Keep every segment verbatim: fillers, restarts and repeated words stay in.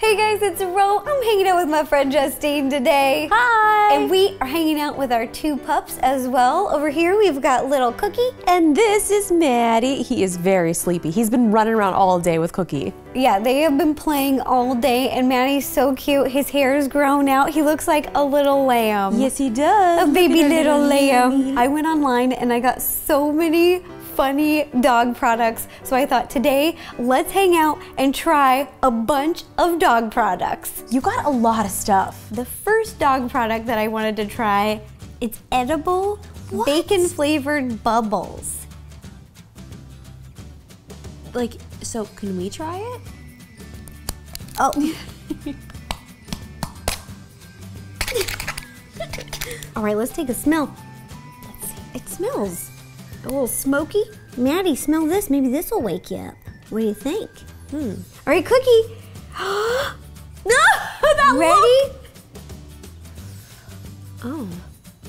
Hey guys, it's Ro. I'm hanging out with my friend Justine today. Hi! And we are hanging out with our two pups as well. Over here we've got little Cookie. And this is Maddie. He is very sleepy. He's been running around all day with Cookie. Yeah, they have been playing all day and Maddie's so cute. His hair is grown out. He looks like a little lamb. Yes, he does. A baby little lamb. I went online and I got so many funny dog products. So I thought today, let's hang out and try a bunch of dog products. You got a lot of stuff. The first dog product that I wanted to try, it's edible what? bacon flavored bubbles. Like, so can we try it? Oh. All right, let's take a smell. Let's see. It smells a little smoky. Maddie, smell this. Maybe this will wake you up. What do you think? Hmm. All right, Cookie. that Ready? Look. Oh.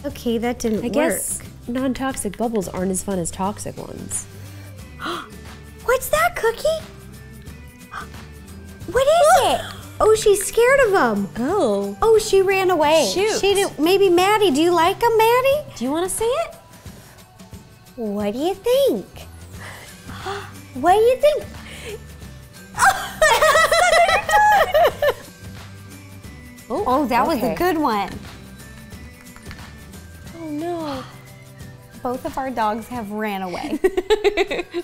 Okay, that didn't I work. I guess non-toxic bubbles aren't as fun as toxic ones. What's that, Cookie? What is it? Oh, she's scared of them. Oh. Oh, she ran away. Shoot. She didn't, maybe Maddie, do you like them, Maddie? Do you want to see it? What do you think? What do you think? oh, oh, that okay. was a good one. Oh no. Both of our dogs have ran away.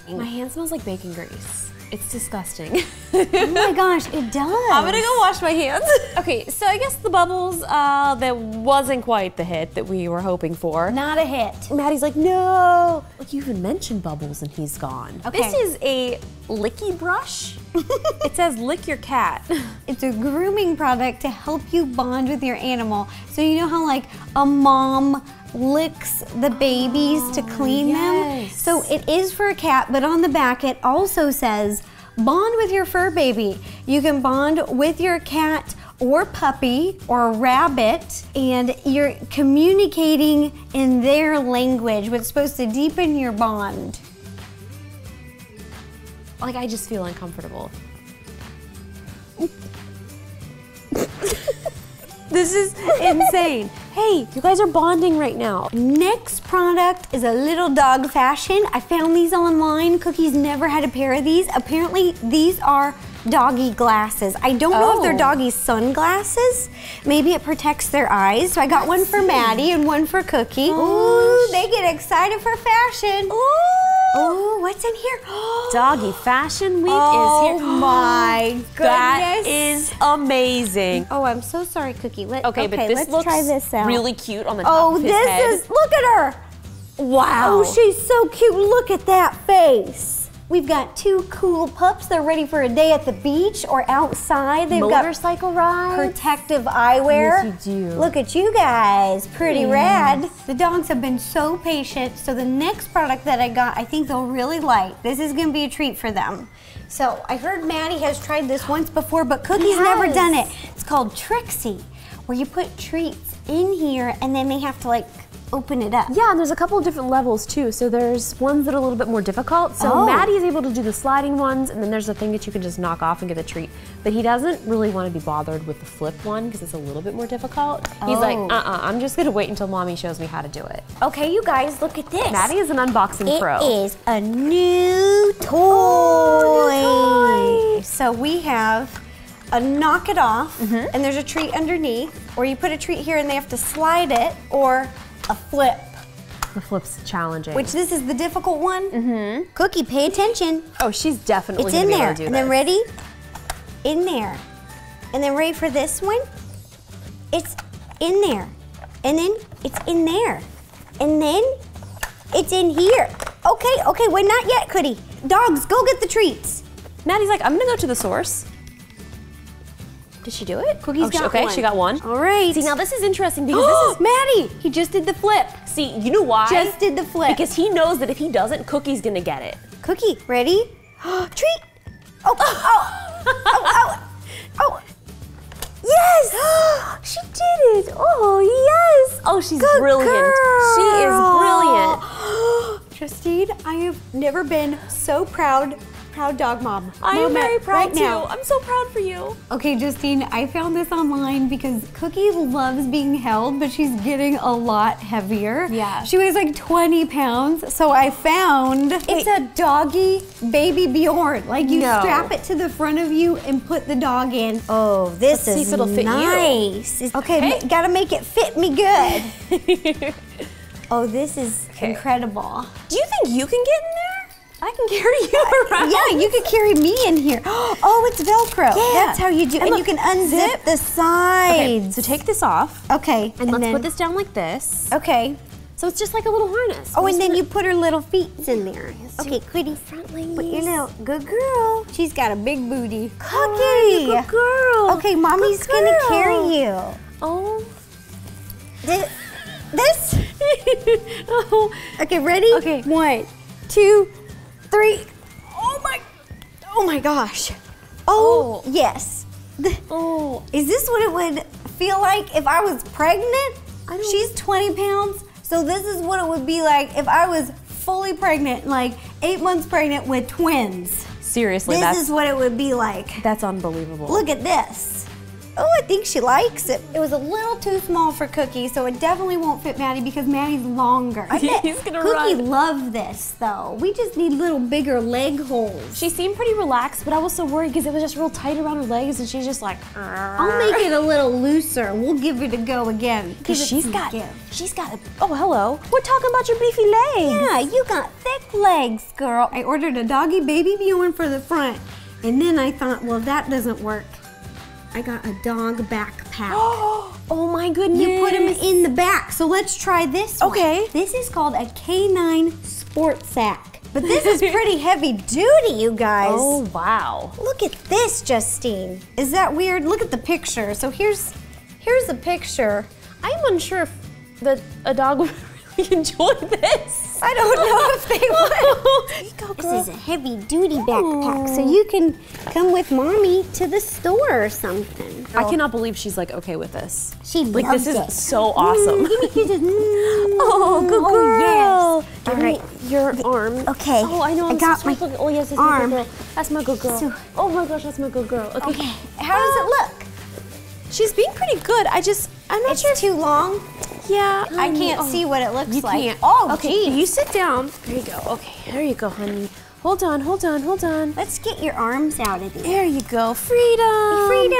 My hand smells like bacon grease. It's disgusting. oh my gosh, it does. I'm gonna go wash my hands. okay, so I guess the bubbles, uh, that wasn't quite the hit that we were hoping for. Not a hit. Maddie's like, no. Like you even mentioned bubbles and he's gone. Okay. This is a licky brush. it says lick your cat. It's a grooming product to help you bond with your animal. So you know how like a mom licks the babies oh, to clean yes. them. So it is for a cat, but on the back it also says, bond with your fur baby. You can bond with your cat or puppy or rabbit, and you're communicating in their language, which is supposed to deepen your bond. Like, I just feel uncomfortable. This is insane. Hey, you guys are bonding right now. Next product is a little dog fashion. I found these online. Cookie's never had a pair of these. Apparently, these are doggy glasses. I don't oh. know if they're doggy sunglasses. Maybe it protects their eyes. So I got Let's one for see. Maddie and one for Cookie. Oh, ooh, they get excited for fashion. Ooh. Oh, what's in here? Doggy Fashion Week oh is here. Oh my goodness. That is amazing. Oh, I'm so sorry, Cookie. Let, okay, okay, but this let's looks try this out. Really cute on the top oh, of his this head. Is, look at her. Wow. Oh, she's so cute. Look at that face. We've got two cool pups. They're ready for a day at the beach or outside. They've Motorcycle got rides. Protective eyewear. Yes, you do. Look at you guys. Pretty yes. rad. The dogs have been so patient. So the next product that I got, I think they'll really like. This is going to be a treat for them. So I heard Maddie has tried this once before, but Cookie's yes. never done it. It's called Trixie, where you put treats in here and then they have to like open it up. Yeah, and there's a couple of different levels too. So there's ones that are a little bit more difficult. So oh. Maddie is able to do the sliding ones, and then there's a thing that you can just knock off and get a treat. But he doesn't really want to be bothered with the flip one because it's a little bit more difficult. Oh. He's like, uh-uh, I'm just gonna wait until Mommy shows me how to do it. Okay, you guys, look at this. Maddie is an unboxing it pro. It is a new toy. Oh, new toy. So we have a knock it off, mm-hmm. and there's a treat underneath, or you put a treat here and they have to slide it, or a flip. The flip's challenging. Which this is the difficult one. Mm-hmm. Cookie, pay attention. Oh, she's definitely it's gonna be able to do this. It's in there, and then ready? In there. And then ready for this one? It's in there. And then it's in there. And then it's in here. Okay, okay, wait, not yet, Cookie. Dogs, go get the treats. Maddie's like, I'm gonna go to the source. Did she do it? Cookie's oh, got she, okay, one. Okay, she got one. All right. See, now this is interesting because this is- Maddie! He just did the flip. See, you know why? Just did the flip. Because he knows that if he doesn't, Cookie's gonna get it. Cookie, ready? Treat! Oh, oh, oh, oh, oh, oh. Yes! she did it! Oh, yes! Oh, she's Good brilliant. Girl. She is brilliant. Justine, I have never been so proud proud dog mom. I am very proud too. I'm so proud for you. Okay, Justine, I found this online because Cookie loves being held, but she's getting a lot heavier. Yeah. She weighs like twenty pounds, so I found Wait. it's a doggy baby Bjorn. Like you no. strap it to the front of you and put the dog in. Oh, this Let's is see if it'll fit nice. You. Okay, okay. Gotta make it fit me good. Oh, this is okay. incredible. Do you think you can get in there? I can carry you around. Yeah, you could carry me in here. Oh, it's Velcro. Yeah. That's how you do it. And, and look, you can unzip zip. the sides. Okay, so take this off. Okay. And, and let's then, put this down like this. Okay. So it's just like a little harness. Oh, We're and then gonna... you put her little feet in there. Okay, Kitty. Front legs. But you know, good girl. She's got a big booty. Cookie. Oh, good girl. Okay, mommy's girl. gonna carry you. Oh. This. this? Oh. Okay, ready? Okay. One, two, three. Oh my, oh my gosh. Oh, oh. yes. Oh. Is this what it would feel like if I was pregnant? I don't She's twenty pounds, so this is what it would be like if I was fully pregnant, like eight months pregnant with twins. Seriously, this that's, is what it would be like. That's unbelievable. Look at this. Oh, I think she likes it. It was a little too small for Cookie, so it definitely won't fit Maddie because Maddie's longer. He's gonna Cookie run. Cookie loved this, though. We just need little bigger leg holes. She seemed pretty relaxed, but I was so worried because it was just real tight around her legs, and she's just like, arr. I'll make it a little looser. We'll give it a go again. Because she's got, give. she's got a, oh, hello. We're talking about your beefy legs. Yeah, you got thick legs, girl. I ordered a doggy baby Bjorn for the front, and then I thought, well, that doesn't work. I got a dog backpack. Oh my goodness. You put him in the back. So let's try this one. Okay. This is called a K nine sport sack. But this is pretty heavy duty, you guys. Oh, wow. Look at this, Justine. Is that weird? Look at the picture. So here's here's a picture. I'm unsure if the, a dog would really enjoy this. I don't know if they would. Here you go, girl. This is a heavy duty backpack. So you can come with mommy to the store or something. Girl. I cannot believe she's like okay with this. She like, loves this it. This is so awesome. Oh, good girl. Oh, yes. Give All right. me your arm. Okay. Oh, I know. I'm I got so my looking. Oh, yes, yes, arm. Yes, yes, yes, that's my good girl. So, oh my gosh, that's my good girl. Okay. okay. How does it look? She's being pretty good. I just, I'm not it's sure. It's too long. Yeah. Um, I can't oh, see what it looks you like. Can't. Oh, okay. Geez. You sit down. There you go. Okay. There you go, honey. Hold on, hold on, hold on. Let's get your arms out of here. There you go. Freedom. Freedom.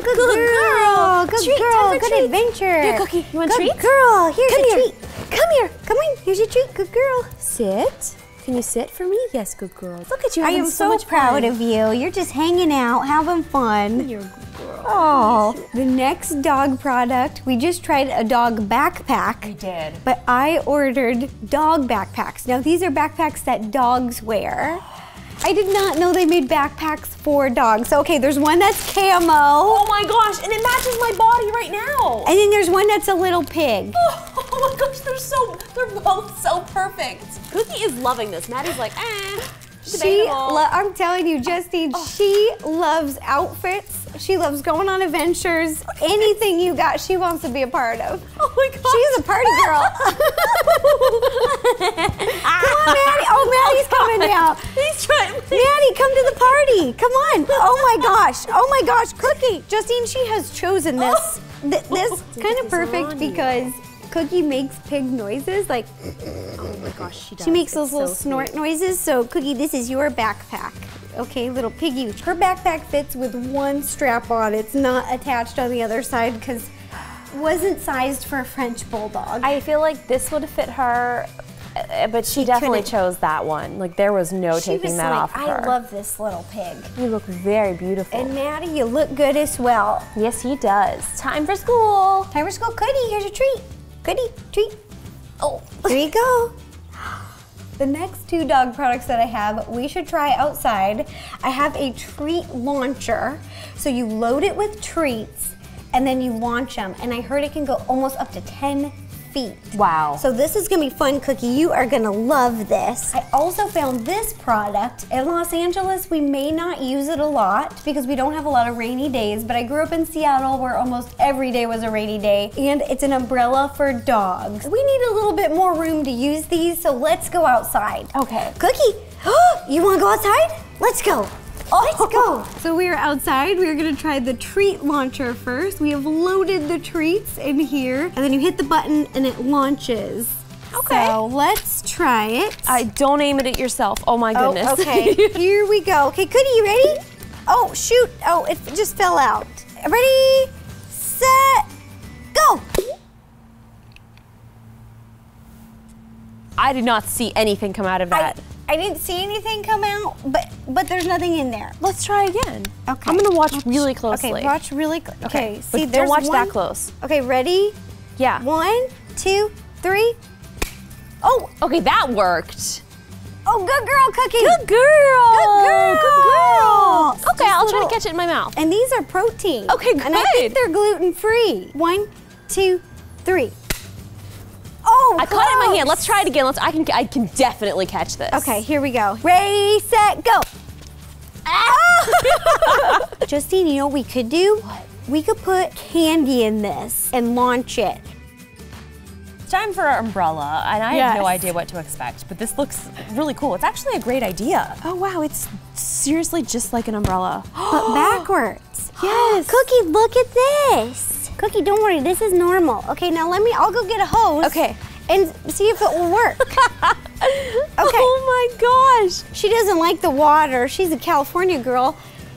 Good, good girl. girl. Good treat, girl. Good treat. adventure. Here, Cookie. You want a treat? Good girl. Here's Come your here. treat. Come here. Come on. Here's your treat. Good girl. Sit. Can you sit for me? Yes, good girl. Look at you. I am so, so much proud fun. of you. You're just hanging out, having fun. You're a good girl. Oh, the next dog product, we just tried a dog backpack. We did. But I ordered dog backpacks. Now, these are backpacks that dogs wear. I did not know they made backpacks for dogs. So, okay, there's one that's camo. Oh my gosh, and it matches my body right now. And then there's one that's a little pig. Oh, oh my gosh, they're so, they're both so perfect. Cookie is loving this. Maddie's like, eh, she, I'm telling you, Justine, oh. she loves outfits. She loves going on adventures. Okay. Anything you got, she wants to be a part of. Oh my gosh. She's a party girl. Come on, Maddie. Oh, Maddie's oh, coming now. He's trying, Maddie, come to the party. Come on. Oh my gosh. Oh my gosh. Cookie. Justine, she has chosen this. Th this kind of perfect because Cookie makes pig noises. Like, oh my gosh, she does. She makes those it's little so snort sweet. noises. So, Cookie, this is your backpack. Okay, little piggy. Her backpack fits with one strap on. It's not attached on the other side because it wasn't sized for a French bulldog. I feel like this would fit her, but she, she definitely chose that one. Like there was no she taking was that like, off her. I love this little pig. You look very beautiful. And Maddie, you look good as well. Yes, he does. Time for school. Time for school. Kitty, here's your treat. Kitty, treat. Oh, there you go. The next two dog products that I have, we should try outside. I have a treat launcher. So you load it with treats and then you launch them. And I heard it can go almost up to ten feet. Wow. So this is gonna be fun, Cookie. You are gonna love this. I also found this product. In Los Angeles, we may not use it a lot because we don't have a lot of rainy days, but I grew up in Seattle where almost every day was a rainy day, and it's an umbrella for dogs. We need a little bit more room to use these, so let's go outside. Okay. Cookie, you wanna go outside? Let's go. Oh. Let's go. So we are outside. We are going to try the treat launcher first. We have loaded the treats in here. And then you hit the button and it launches. Okay. So let's try it. I don't aim it at yourself. Oh my goodness. Oh, okay. Here we go. Okay, Cookie, you ready? Oh, shoot. Oh, it just fell out. Ready, set, go. I did not see anything come out of that. I, I didn't see anything come out, but but there's nothing in there. Let's try again. Okay. I'm gonna watch let's, really closely. Okay, watch really closely. Okay, okay. See, but there's don't watch one. that close. Okay, ready? Yeah. One, two, three. Oh, okay, that worked. Oh, good girl, Cookie. Good girl. Good girl. Good girl. Okay, Just I'll little... try to catch it in my mouth. And these are protein. Okay, good. And I think they're gluten-free. One, two, three. Oh, I close. caught it in my hand. Let's try it again. Let's. I can. I can definitely catch this. Okay, here we go. Ready, set, go. Ah! Justine, you know what we could do? What? We could put candy in this and launch it. It's time for our umbrella, and I yes. have no idea what to expect, but this looks really cool. It's actually a great idea. Oh, wow, it's seriously just like an umbrella. But backwards. Yes. Cookie, look at this. Cookie, don't worry, this is normal. Okay, now let me, I'll go get a hose. Okay. And see if it will work. Okay. Oh my gosh. She doesn't like the water. She's a California girl.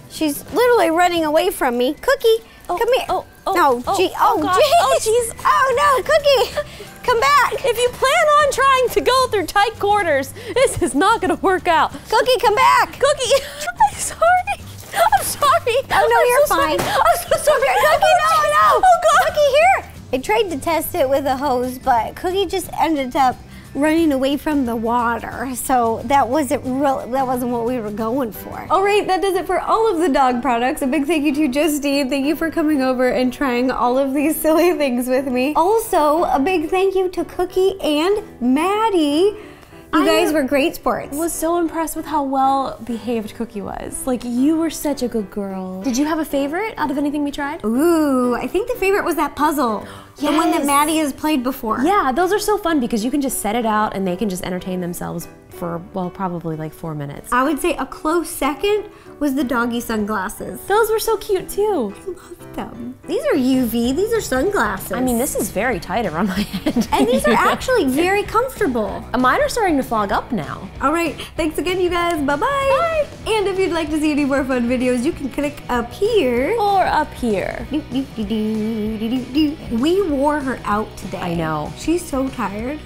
She's literally running away from me. Cookie, oh, come here. Oh. Oh, no, oh, gee, oh, jeez. Oh, oh, no, Cookie, come back. If you plan on trying to go through tight corners, this is not gonna work out. Cookie, come back. Cookie, I'm sorry. I'm sorry. Oh, no, I'm you're so fine. Sorry. I'm so sorry. Cookie, no, no. Oh, God. Cookie, here. I tried to test it with a hose, but Cookie just ended up running away from the water, so that wasn't real, that wasn't what we were going for. All right, that does it for all of the dog products. A big thank you to Justine. Thank you for coming over and trying all of these silly things with me. Also, a big thank you to Cookie and Maddie. You guys were great sports. I was so impressed with how well behaved Cookie was. Like, you were such a good girl. Did you have a favorite out of anything we tried? Ooh, I think the favorite was that puzzle. Yes. The one that Maddie has played before. Yeah, those are so fun because you can just set it out and they can just entertain themselves for, well, probably like four minutes. I would say a close second was the doggy sunglasses. Those were so cute too. I love them. These are U V, these are sunglasses. I mean, this is very tight around my head. And these are actually very comfortable. Mine are starting to fog up now. All right, thanks again, you guys, bye-bye. Bye. And if you'd like to see any more fun videos, you can click up here. Or up here. Do, do, do, do, do, do, do. We wore her out today. I know. She's so tired.